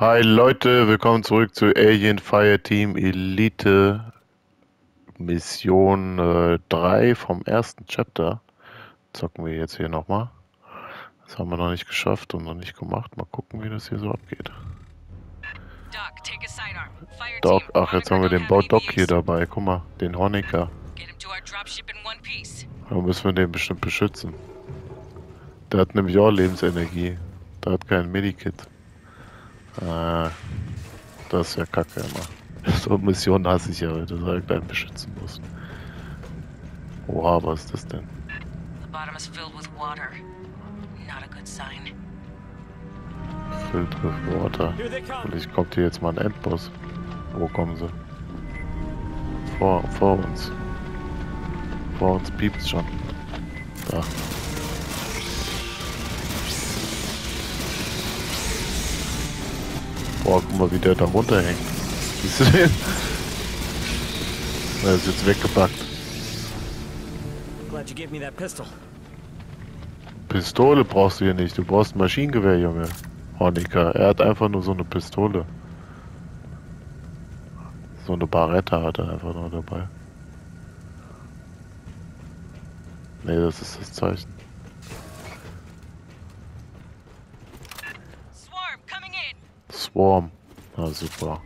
Hi Leute, willkommen zurück zu Aliens Fireteam Elite Mission 3 vom ersten Chapter. Zocken wir jetzt hier nochmal. Das haben wir noch nicht geschafft und noch nicht gemacht. Mal gucken, wie das hier so abgeht. Doc, ach, jetzt haben wir den Doc hier dabei. Guck mal, den Honecker. Da müssen wir den bestimmt beschützen. Der hat nämlich auch Lebensenergie. Der hat kein Medikit. Das ist ja kacke immer. So Missionen hasse ich ja, weil du irgendeinen beschützen musst. Oha, was ist das denn? Filled with water. Vielleicht kommt hier jetzt mal ein Endboss. Wo kommen sie? Vor uns. Vor uns piept's schon. Da. Boah, guck mal, wie der da runterhängt. Siehst du den? Er ist jetzt weggepackt. Pistole brauchst du hier nicht. Du brauchst ein Maschinengewehr, Junge. Honecker. Er hat einfach nur so eine Pistole. So eine Barretta hat er einfach nur dabei. Ne, das ist das Zeichen. Swarm. Na super.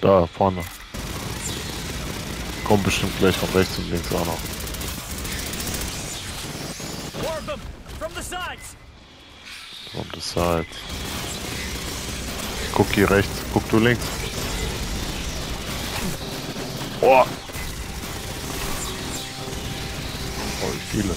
Da vorne. Kommt bestimmt gleich von rechts und links auch noch. From the sides. Guck hier rechts, guck du links. Oh! Voll viele.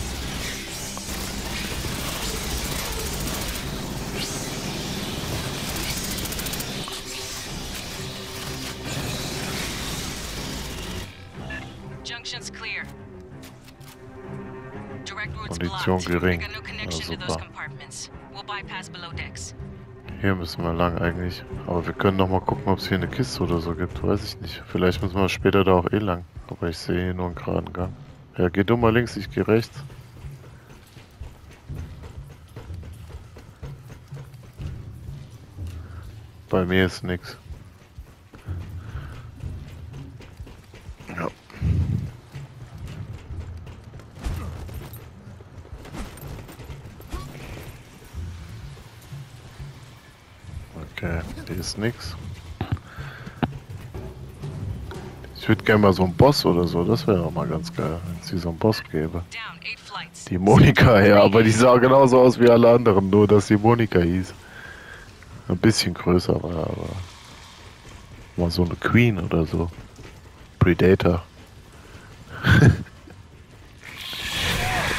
Kondition gering. Ja, super. Hier müssen wir lang eigentlich. Aber wir können noch mal gucken, ob es hier eine Kiste oder so gibt. Weiß ich nicht. Vielleicht müssen wir später da auch eh lang. Aber ich sehe hier nur einen geraden Gang. Ja, geh du mal links, ich geh rechts. Bei mir ist nichts. Okay, hier ist nix. Ich würde gerne mal so einen Boss oder so, das wäre doch mal ganz geil, wenn es hier so einen Boss gäbe. Die Monika, ja, aber die sah genauso aus wie alle anderen, nur dass die Monika hieß. Ein bisschen größer war, aber mal so eine Queen oder so. Predator.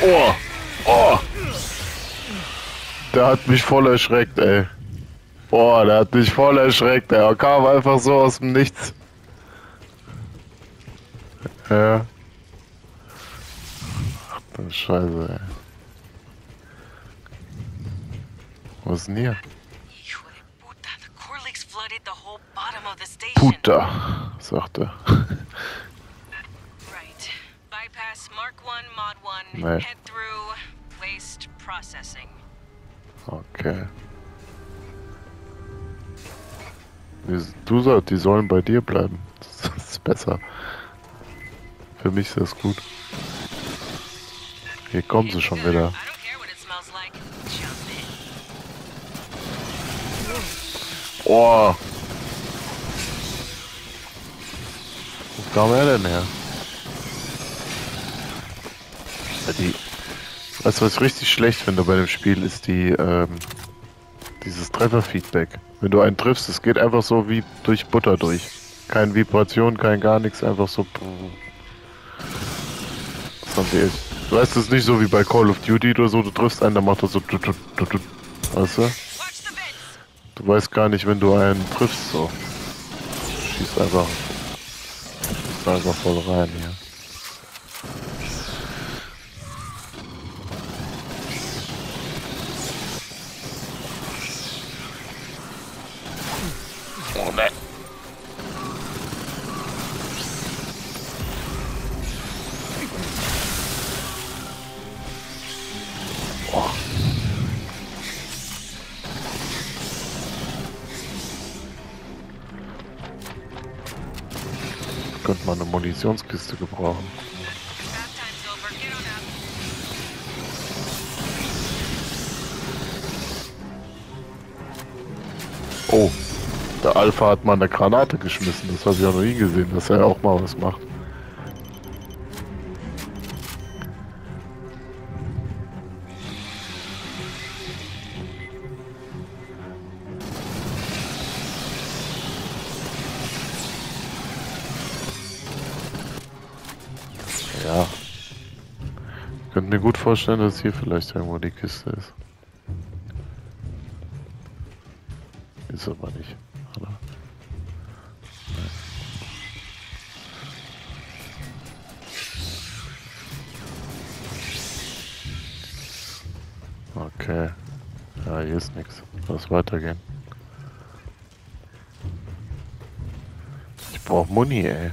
Oh! Oh! Der hat mich voll erschreckt, ey. Boah, der hat mich voll erschreckt, der kam einfach so aus dem Nichts. Ja. Ach du Scheiße, ey. Was ist denn hier? Puta, sagt er. Nee. Okay. Du sagst, die sollen bei dir bleiben. Das ist besser. Für mich ist das gut. Hier kommen sie schon wieder. Oh! Wo kam er denn her? Die. Weißt du, was ich richtig schlecht finde bei dem Spiel, ist die, dieses Trefferfeedback. Wenn du einen triffst, es geht einfach so wie durch Butter durch. Keine Vibration, kein gar nichts, einfach so. Du weißt, es nicht so wie bei Call of Duty oder so, du triffst einen, dann macht er so. Weißt du? Du weißt gar nicht, wenn du einen triffst, so. Schießt einfach voll rein hier. könnte man eine Munitionskiste gebrauchen. Oh, der Alpha hat mal eine Granate geschmissen. Das habe ich ja noch nie gesehen, dass er auch mal was macht. Ja. Ich könnte mir gut vorstellen, dass hier vielleicht irgendwo die Kiste ist. Ist aber nicht, oder? Okay. Ja, hier ist nichts. Lass weitergehen. Ich brauche Muni, ey.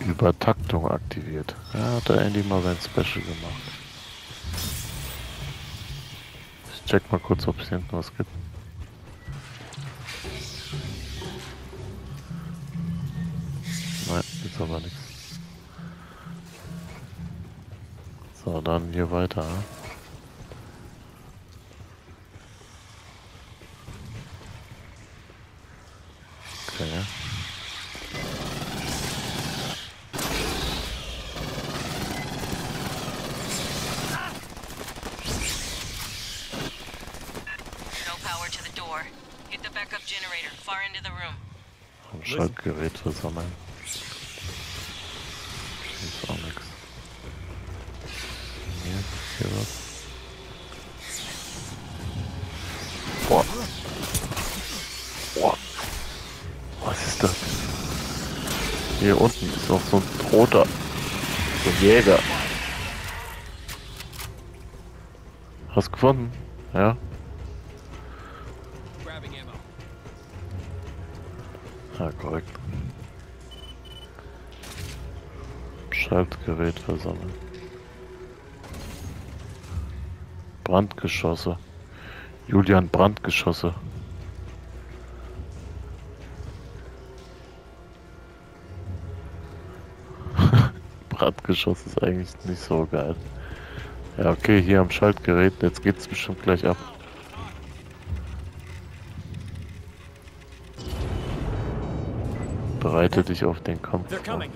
Übertaktung aktiviert. Ja, hat der Andy mal sein Special gemacht. Ich check mal kurz, ob es hinten was gibt. Nein, ist aber nichts. So, dann hier weiter. Okay. Schaltgerät versammeln. Ist auch nichts. Hier was. Boah. Boah. Was ist das? Hier unten ist noch so ein roter. So ein Jäger. Hast gefunden? Ja. Ja, korrekt. Schaltgerät versammeln. Brandgeschosse. Julian, Brandgeschosse. Brandgeschoss ist eigentlich nicht so geil. Ja, okay, hier am Schaltgerät. Jetzt geht's bestimmt gleich ab. Bereite dich auf den Kampf vor.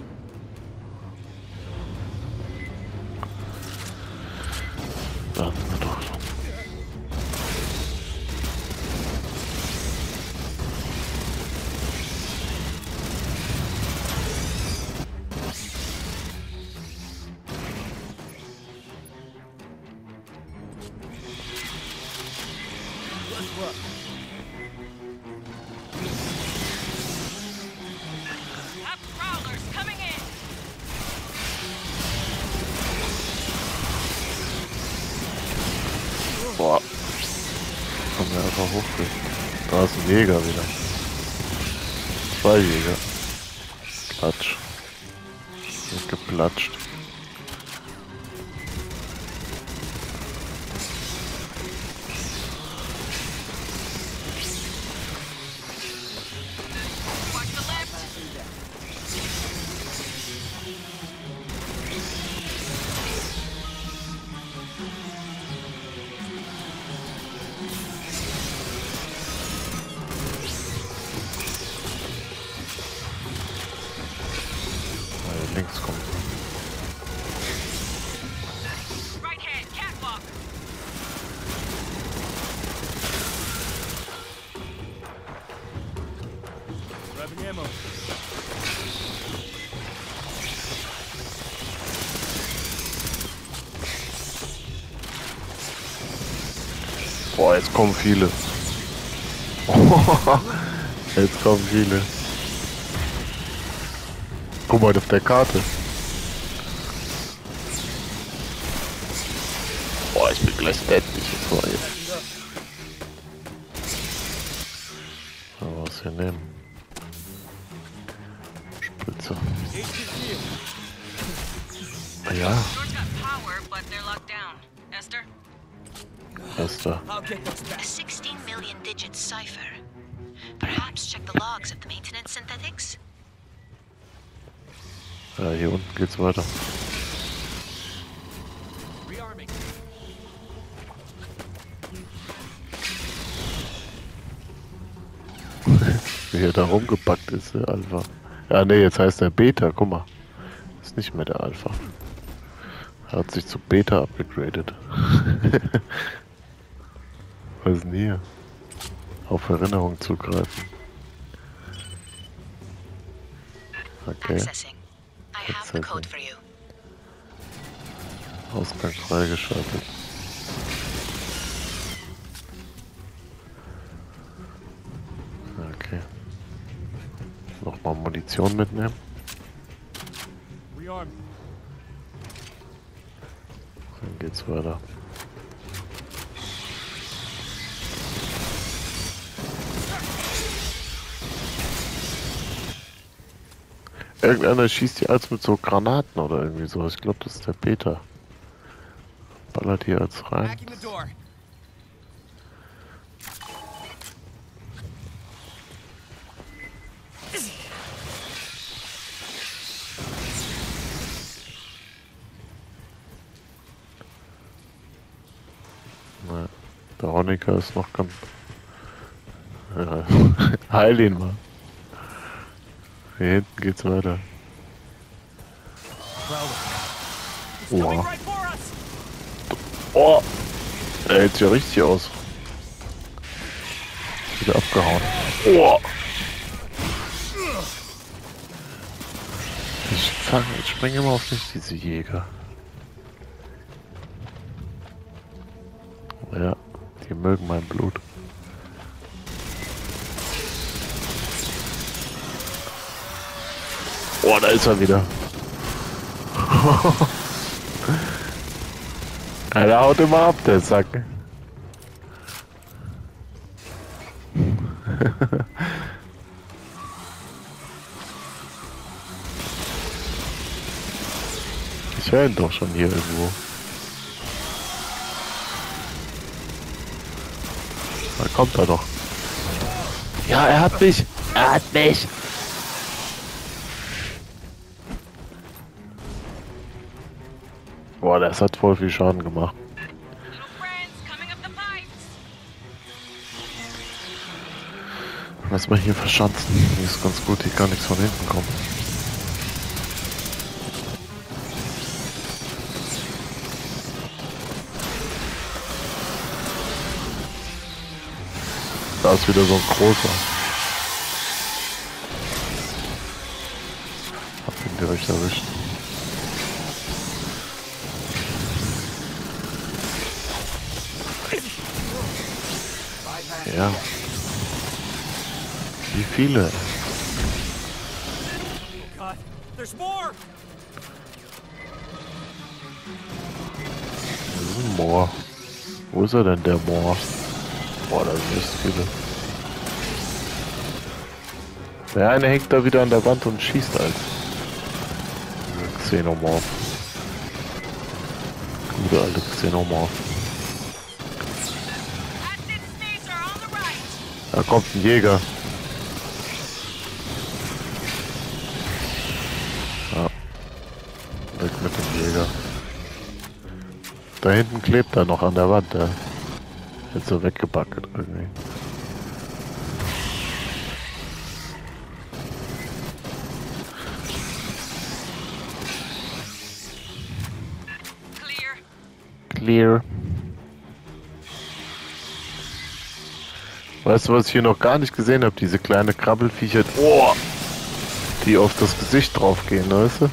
Da sind wir doch schon. Boah. Kommen wir einfach hochgehen. Da ist ein Jäger wieder. Zwei Jäger. Platsch. Wird geplatscht. Links kommt. Boah, jetzt kommen viele. Jetzt kommen viele. Guck mal auf der Karte. Boah, ich bin gleich fertig. Aber was wir nehmen. Spritzer. Ah, ja. Esther. 16 million digit cipher. Perhaps check the logs of the maintenance synthetics. Ja, hier unten geht's weiter. Wie er da rumgepackt ist, der Alpha. Ja, ne, jetzt heißt er Beta, guck mal. Ist nicht mehr der Alpha. Er hat sich zu Beta abgegradet. Was ist denn hier? Auf Erinnerung zugreifen. Okay. Ausgang freigeschaltet. Okay. Nochmal Munition mitnehmen. Dann geht's weiter. Irgendeiner schießt hier als mit so Granaten oder irgendwie so. Ich glaube, das ist der Peter. Ballert hier als rein. Na, der Honecker ist noch ganz... Ja. Heil ihn mal. Hier hinten geht's weiter. Wow. Oh! Der hält ja richtig aus. Wieder abgehauen. Oh! Ich springe immer auf dich, diese Jäger. Ja, die mögen mein Blut. Oh, da ist er wieder. Ja, der haut immer ab, der Sack. Ich höre ihn doch schon hier irgendwo. Da kommt er doch. Ja, er hat mich. Er hat mich. Boah, das hat voll viel Schaden gemacht. Lass mal hier verschanzen. Hier ist ganz gut, hier kann nichts von hinten kommen. Da ist wieder so ein großer. Hab ihn direkt erwischt. Ja. Wie viele? Das ist ein Moor. Wo ist er denn, der Moor? Boah, da sind echt viele. Der eine hängt da wieder an der Wand und schießt als Xenomorph. Gute alte Xenomorph. Da kommt ein Jäger. Ja. Weg mit dem Jäger. Da hinten klebt er noch an der Wand. Der wird so weggebacken irgendwie. Clear. Weißt du, was ich hier noch gar nicht gesehen habe? Diese kleine Krabbelviecher, oh, die auf das Gesicht draufgehen, weißt du?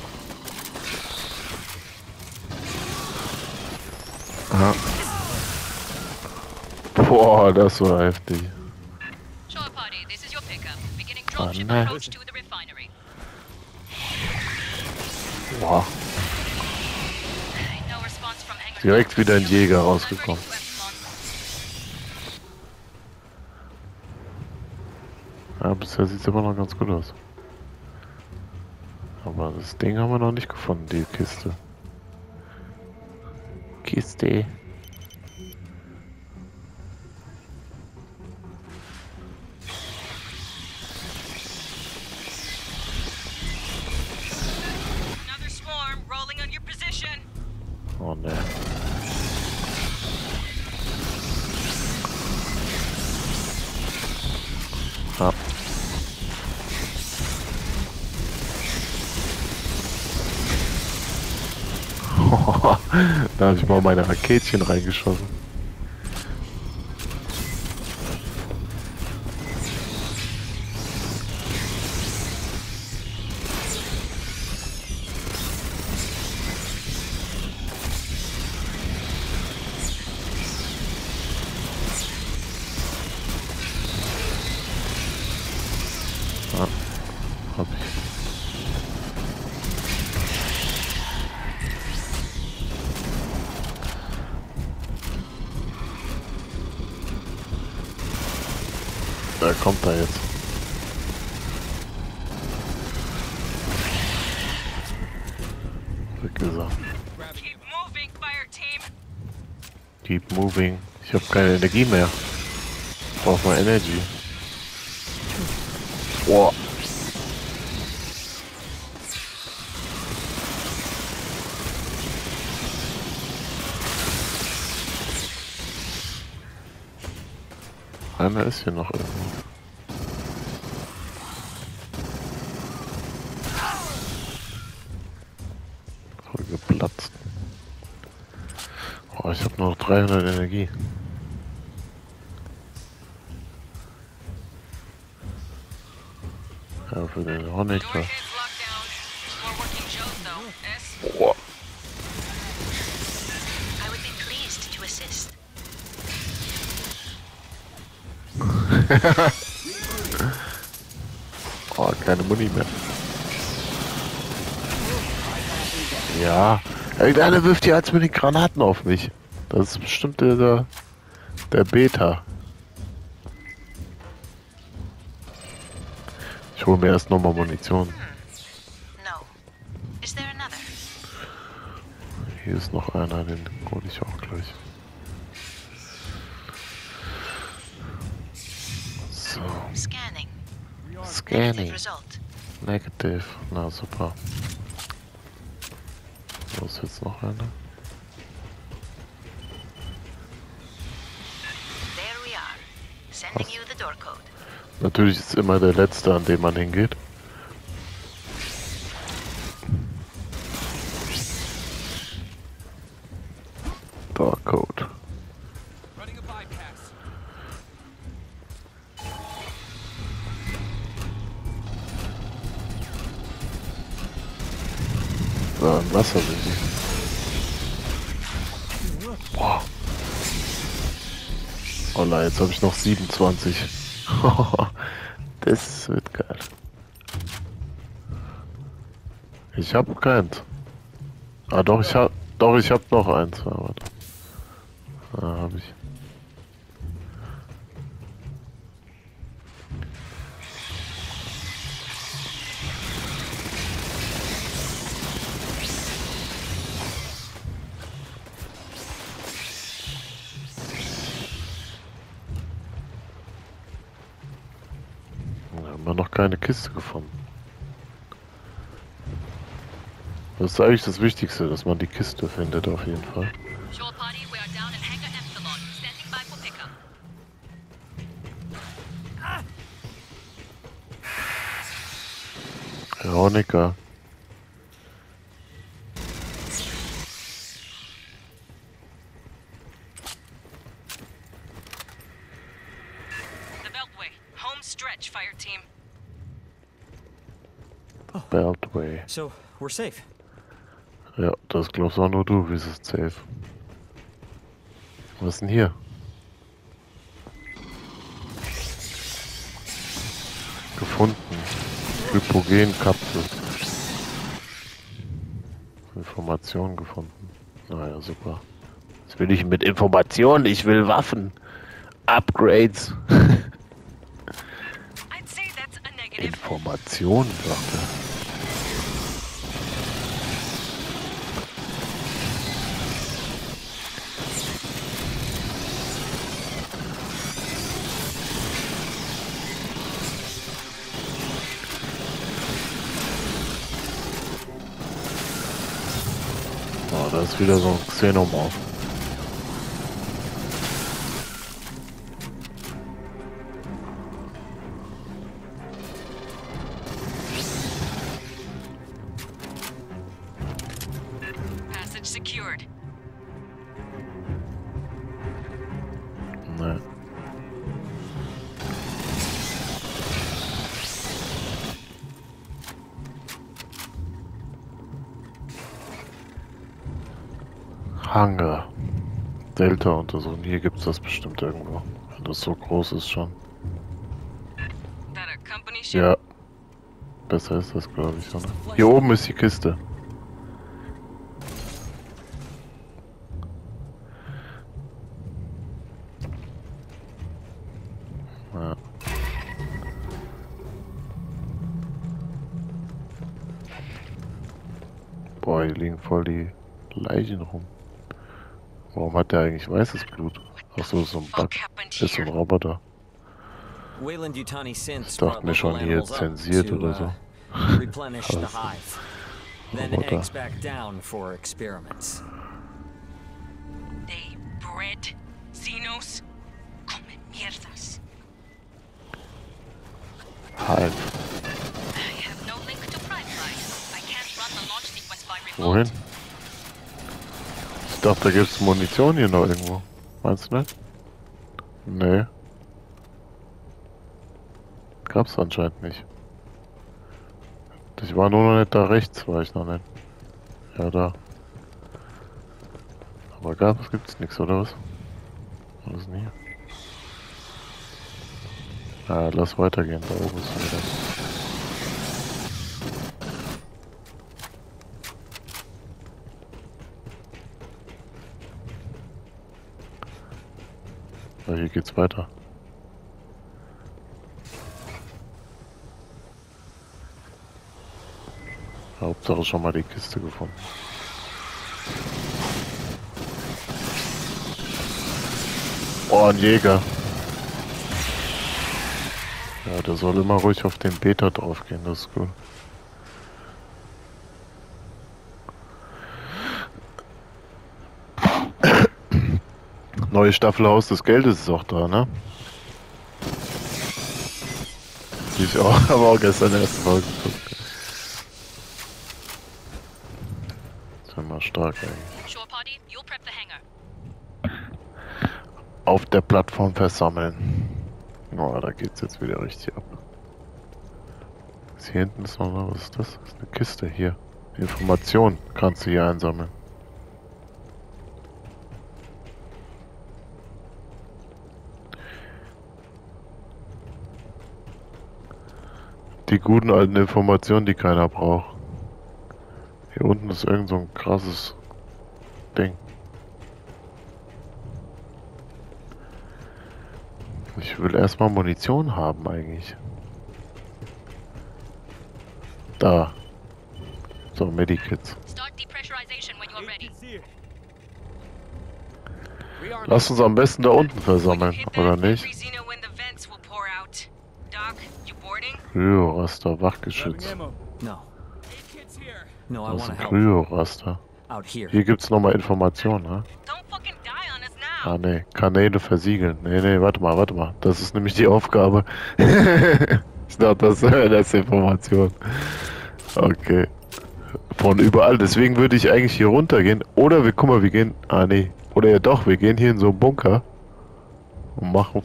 Aha. Boah, das war heftig. Oh, nein. Boah. Direkt wieder ein Jäger rausgekommen. Ja, bisher sieht es immer noch ganz gut aus. Aber das Ding haben wir noch nicht gefunden, die Kiste. Kiste. habe. Da habe ich mal meine Raketchen reingeschossen. Ah, hab ich. Da kommt er jetzt. Weggesagt. Keep moving, Fireteam. Keep moving. Ich hab keine Energie mehr. Ich brauch mal Energy. Boah. Einer ist hier noch irgendwo. Voll geplatzt. Oh, ich habe nur noch 300 Energie. Ja, für den auch nicht. Boah. Oh, keine Muni mehr. Ja, irgendeiner wirft hier als mit den Granaten auf mich. Das ist bestimmt der Beta. Ich hole mir erst nochmal Munition. Hier ist noch einer, den hole ich auch gleich. Scanning. Negative. Na super. Da ist jetzt noch einer. Was? Natürlich ist immer der letzte, an dem man hingeht. Dorcode. Wasser sind die. Boah. Ola, jetzt habe ich noch 27. Das wird geil. Ich habe keins. Ah doch, ich habe noch eins. Warte. Da habe ich. Haben wir noch keine Kiste gefunden. Das ist eigentlich das Wichtigste, dass man die Kiste findet, auf jeden Fall. Veronika. Beltway. So, we're safe. Ja, das glaubst auch nur du, wie es ist safe. Was ist denn hier? Gefunden. Hypogenkapsel. Informationen gefunden. Naja, super. Was will ich mit Informationen? Ich will Waffen. Upgrades. Information, dachte. Oh, da ist wieder so ein Xenomorph. Hangar. Delta untersuchen. Hier gibt es das bestimmt irgendwo. Wenn das so groß ist schon. Ja. Besser ist das, glaube ich. Oder? Hier oben ist die Kiste. Ja. Boah, hier liegen voll die Leichen rum. Warum hat der eigentlich weißes Blut? Achso, so ein Bug. Ist so ein Roboter. Ich dachte mir schon, hier zensiert oder so. Halt. Wohin? Ich dachte, da gibt es Munition hier noch irgendwo. Meinst du nicht? Nee. Gab's anscheinend nicht. Ich war nur noch nicht da rechts, war ich noch nicht. Ja, da. Aber gibt's nichts, oder was? Alles nie. Ja, lass weitergehen, da oben ist wieder. Ja, hier geht's weiter. Hauptsache schon mal die Kiste gefunden. Oh, ein Jäger. Ja, der soll immer ruhig auf den Beta draufgehen, das ist cool. Neue Staffel Haus des Geldes ist auch da, ne? Ich auch, aber auch gestern erst mal geguckt. Stark eigentlich. Auf der Plattform versammeln. Oh, da geht's jetzt wieder richtig ab. Hier hinten ist noch was. Ist das? Das ist eine Kiste hier. Informationen kannst du hier einsammeln. Die guten alten Informationen, die keiner braucht. Hier unten ist irgend so ein krasses Ding. Ich will erstmal Munition haben eigentlich. Da. So, Medikits. Lass uns am besten da unten versammeln, oder nicht? Kryoraster, Wachgeschütz. Das ist ein Kryoraster. Hier gibt's nochmal Informationen, ne? Ah, ne. Kanäle versiegeln. Ne, ne, warte mal, warte mal. Das ist nämlich die Aufgabe. Ich dachte, das ist Information. Okay. Von überall. Deswegen würde ich eigentlich hier runter gehen. Oder wir, guck mal, wir gehen... Ah, ne. Oder ja doch, wir gehen hier in so einen Bunker. Und machen...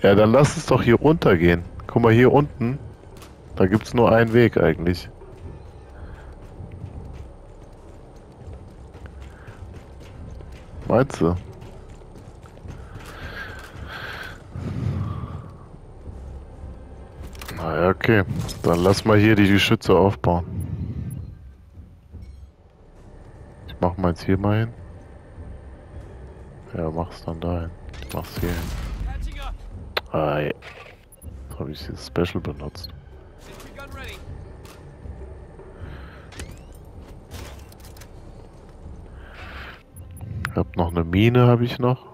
Ja, dann lass uns doch hier runter gehen. Guck mal, hier unten. Da gibt's nur einen Weg eigentlich. Meinst du? Na ja, okay. Dann lass mal hier die Geschütze aufbauen. Ich mach mal jetzt hier mal hin. Ja, mach's dann dahin. Ich mach's hier hin. Ah, ja. Jetzt habe ich das Special benutzt. Ich hab noch eine Mine, habe ich noch.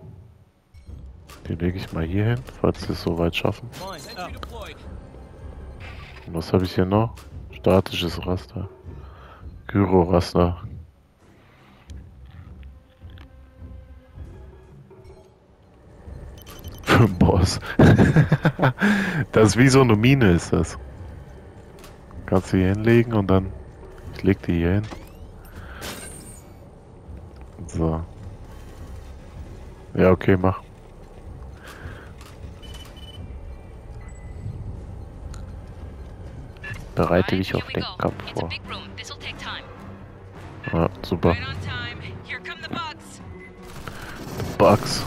Die lege ich mal hier hin, falls wir es so weit schaffen. Und was habe ich hier noch? Statisches Raster. Gyroraster. Für einen Boss. Das ist wie so eine Mine, ist das. Kannst du hier hinlegen und dann... Ich leg die hier hin. So. Ja, okay, mach. Bereite dich auf den Kampf vor. Ja, super. Bugs.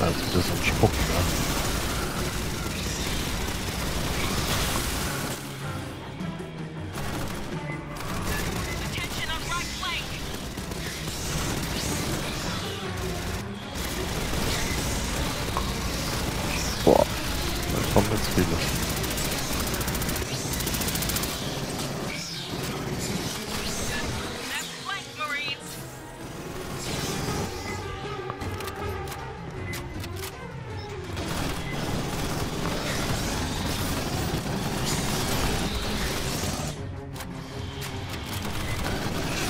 Also das ist ein Spuck, ne?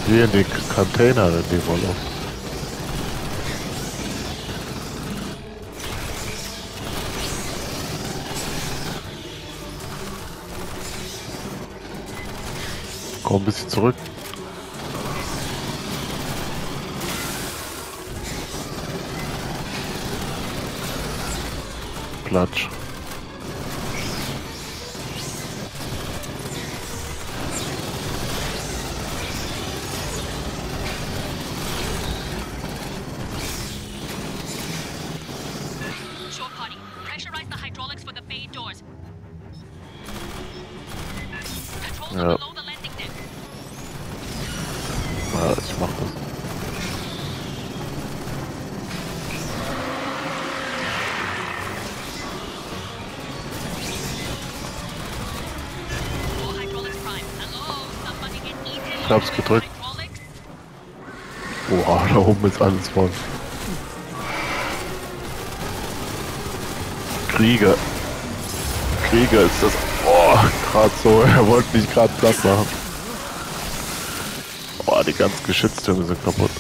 Wir in den Container, die wollen. Komm ein bisschen zurück. Platsch. Ja. Ja, ich mach das. Ich hab's gedrückt. Boah, da oben ist alles voll. Krieger. Krieger ist das. Oh, gerade so, er wollte mich gerade platt machen. Oh, die ganzen Geschütztürme sind kaputt.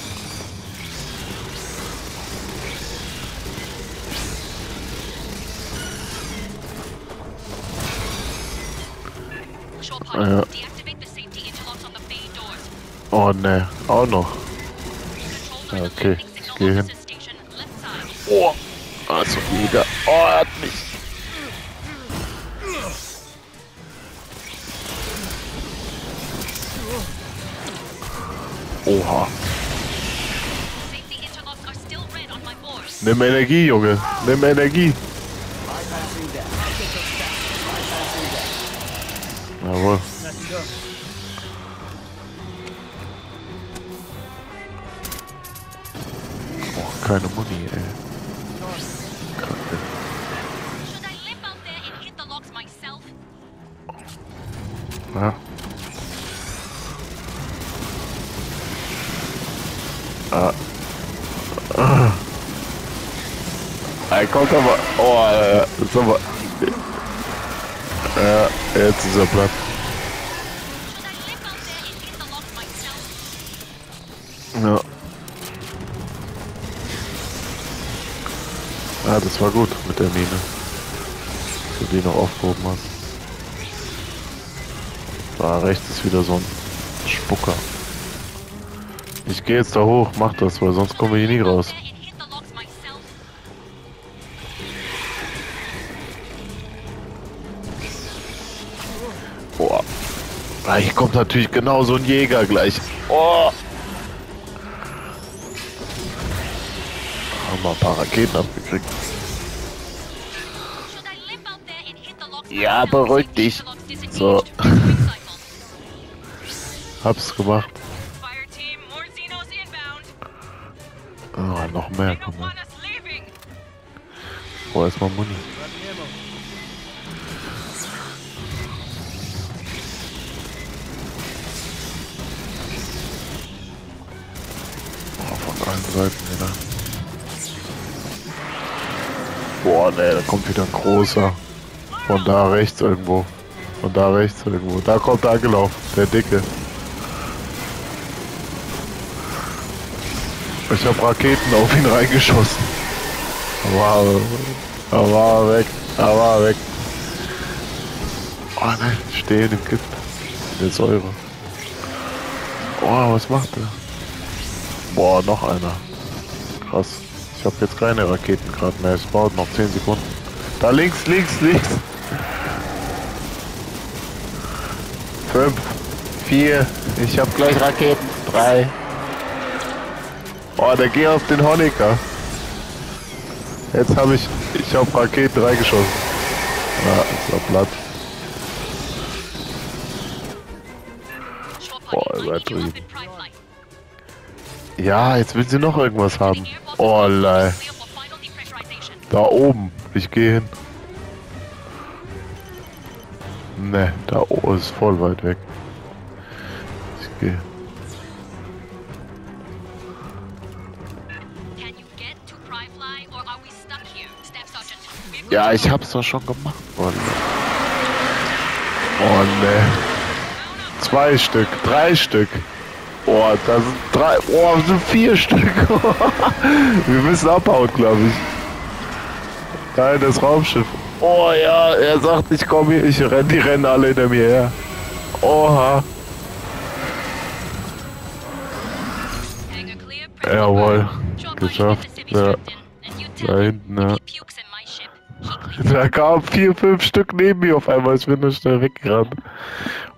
Ja. Oh ne, auch noch. Ja, okay, ich gehe hin. Oh, also wieder. Oh, er hat mich. Oha. Nimm Energie, Junge. Nimm Energie. Jawohl. Oh, keine Muni, ey. Ja. Er kommt aber. Oh, ist aber. Ja, jetzt ist er platt. Ja. Ah, das war gut mit der Mine. Dass du die noch aufgehoben hast. Da rechts ist wieder so ein Spucker. Ich gehe jetzt da hoch, mach das, weil sonst kommen wir hier nie raus. Boah. Hier kommt natürlich genau so ein Jäger gleich. Oh. Haben wir ein paar Raketen abgekriegt. Ja, beruhig dich. So. Hab's gemacht. Ah, noch mehr kommen. Oh, erstmal Muni. Oh, von allen Seiten wieder. Boah, ne, da kommt wieder ein großer. Von da rechts irgendwo. Von da rechts irgendwo. Da kommt er angelaufen, der Dicke. Ich hab Raketen auf ihn reingeschossen. Aber weg. Aber weg. Oh nein, ich stehe im Gift. In der Säure. Oh, was macht der? Boah, noch einer. Krass. Ich hab jetzt keine Raketen gerade mehr. Es dauert noch 10 Sekunden. Da links, links, links. 5, 4, ich hab gleich Raketen. 3. Oh, der geht auf den Honecker. Jetzt habe ich auf Raketen 3 geschossen. Ah, ist auch platt. Boah, übertrieben. Ja, jetzt will sie noch irgendwas haben. Oh, lei. Da oben. Ich gehe hin. Ne, da oben ist voll weit weg. Ich gehe. Ja, ich hab's doch schon gemacht. Oh ne. Oh, ne. 2 Stück, 3 Stück. Oh, da sind 3. Oh, das sind 4 Stück. Wir müssen abhauen, glaube ich. Nein, das Raumschiff. Oh ja, er sagt, ich komme hier, ich renne, die rennen alle hinter mir her. Oha. Jawohl, geschafft. Ja. Da hinten, ja. Da kamen 4, 5 Stück neben mir auf einmal, ich bin nur schnell weggerannt.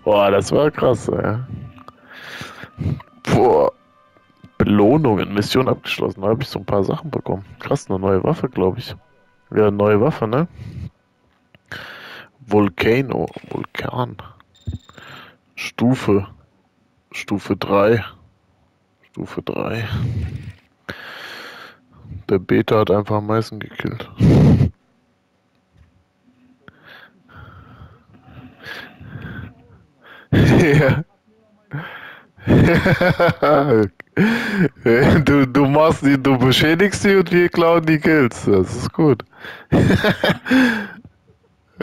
Boah, das war krass, ey. Boah. Belohnungen, Mission abgeschlossen, da habe ich so ein paar Sachen bekommen. Krass, eine neue Waffe, glaube ich. Ja, neue Waffe, ne? Volcano, Vulkan. Stufe 3. Stufe 3. Der Beta hat einfach am meisten gekillt. Du machst die, du beschädigst die und wir klauen die Kills. Das ist gut.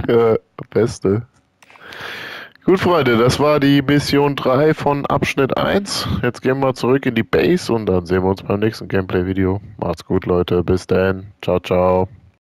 Ja, beste. Gut, Freunde, das war die Mission 3 von Abschnitt 1. Jetzt gehen wir zurück in die Base und dann sehen wir uns beim nächsten Gameplay-Video. Macht's gut, Leute. Bis dann. Ciao, ciao.